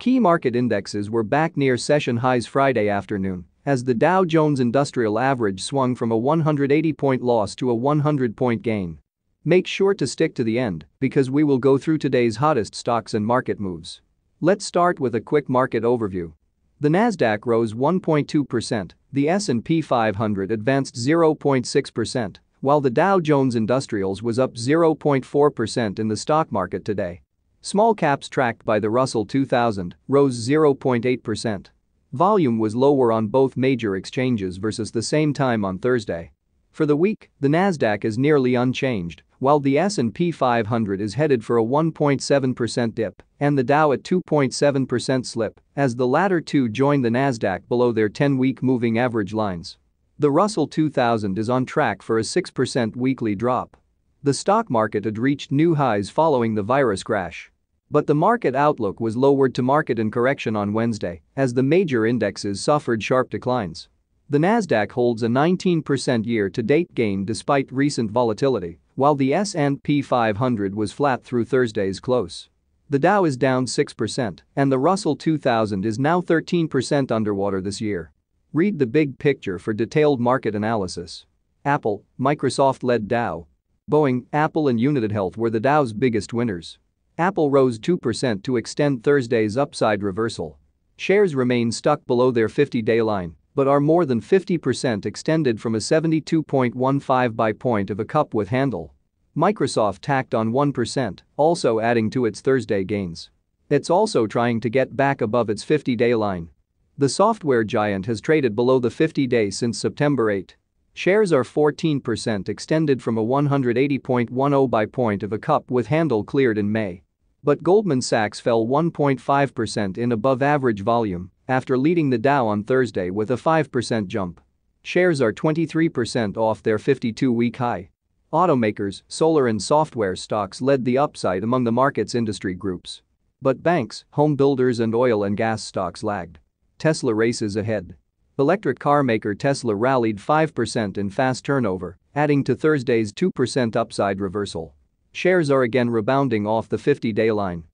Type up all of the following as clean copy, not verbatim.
Key market indexes were back near session highs Friday afternoon as the Dow Jones Industrial Average swung from a 180-point loss to a 100-point gain. Make sure to stick to the end because we will go through today's hottest stocks and market moves. Let's start with a quick market overview. The Nasdaq rose 1.2%, the S&P 500 advanced 0.6%, while the Dow Jones Industrials was up 0.4% in the stock market today. Small caps tracked by the Russell 2000 rose 0.8%. Volume was lower on both major exchanges versus the same time on Thursday. For the week, the Nasdaq is nearly unchanged, while the S&P 500 is headed for a 1.7% dip and the Dow at 2.7% slip, as the latter two join the Nasdaq below their 10-week moving average lines. The Russell 2000 is on track for a 6% weekly drop. The stock market had reached new highs following the virus crash. But the market outlook was lowered to market in correction on Wednesday as the major indexes suffered sharp declines. The Nasdaq holds a 19% year-to-date gain despite recent volatility, while the S&P 500 was flat through Thursday's close. The Dow is down 6% and the Russell 2000 is now 13% underwater this year. Read the big picture for detailed market analysis. Apple, Microsoft led Dow. Boeing, Apple and UnitedHealth were the Dow's biggest winners. Apple rose 2% to extend Thursday's upside reversal. Shares remain stuck below their 50-day line, but are more than 50% extended from a 72.15 buy point of a cup with handle. Microsoft tacked on 1%, also adding to its Thursday gains. It's also trying to get back above its 50-day line. The software giant has traded below the 50-day since September 8. Shares are 14% extended from a 180.10 buy point of a cup with handle cleared in May. But Goldman Sachs fell 1.5% in above-average volume after leading the Dow on Thursday with a 5% jump. Shares are 23% off their 52-week high. Automakers, solar and software stocks led the upside among the market's industry groups. But banks, home builders and oil and gas stocks lagged. Tesla races ahead. Electric car maker Tesla rallied 5% in fast turnover, adding to Thursday's 2% upside reversal. Shares are again rebounding off the 50-day line.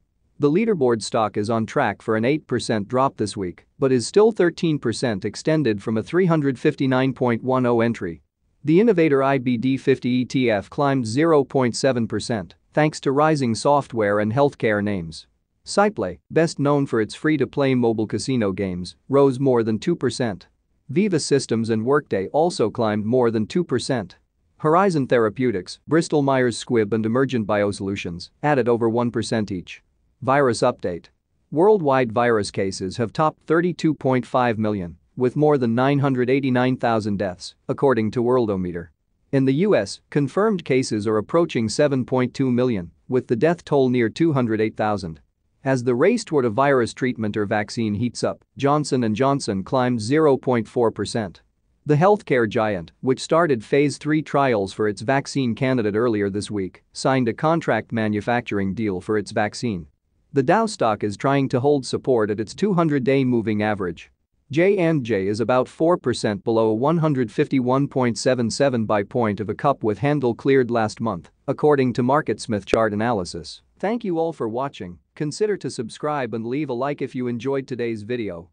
The leaderboard stock is on track for an 8% drop this week, but is still 13% extended from a 359.10 entry. The Innovator IBD50 ETF climbed 0.7% thanks to rising software and healthcare names. SciPlay, best known for its free-to-play mobile casino games, rose more than 2%. Viva Systems and Workday also climbed more than 2%. Horizon Therapeutics, Bristol-Myers Squibb and Emergent BioSolutions added over 1% each. Virus update. Worldwide virus cases have topped 32.5 million, with more than 989,000 deaths, according to Worldometer. In the US, confirmed cases are approaching 7.2 million, with the death toll near 208,000. As the race toward a virus treatment or vaccine heats up, Johnson & Johnson climbed 0.4%. The healthcare giant, which started Phase 3 trials for its vaccine candidate earlier this week, signed a contract manufacturing deal for its vaccine. The Dow stock is trying to hold support at its 200-day moving average. J&J is about 4% below a 151.77 buy point of a cup with handle cleared last month, according to MarketSmith chart analysis. Thank you all for watching. Consider to subscribe and leave a like if you enjoyed today's video.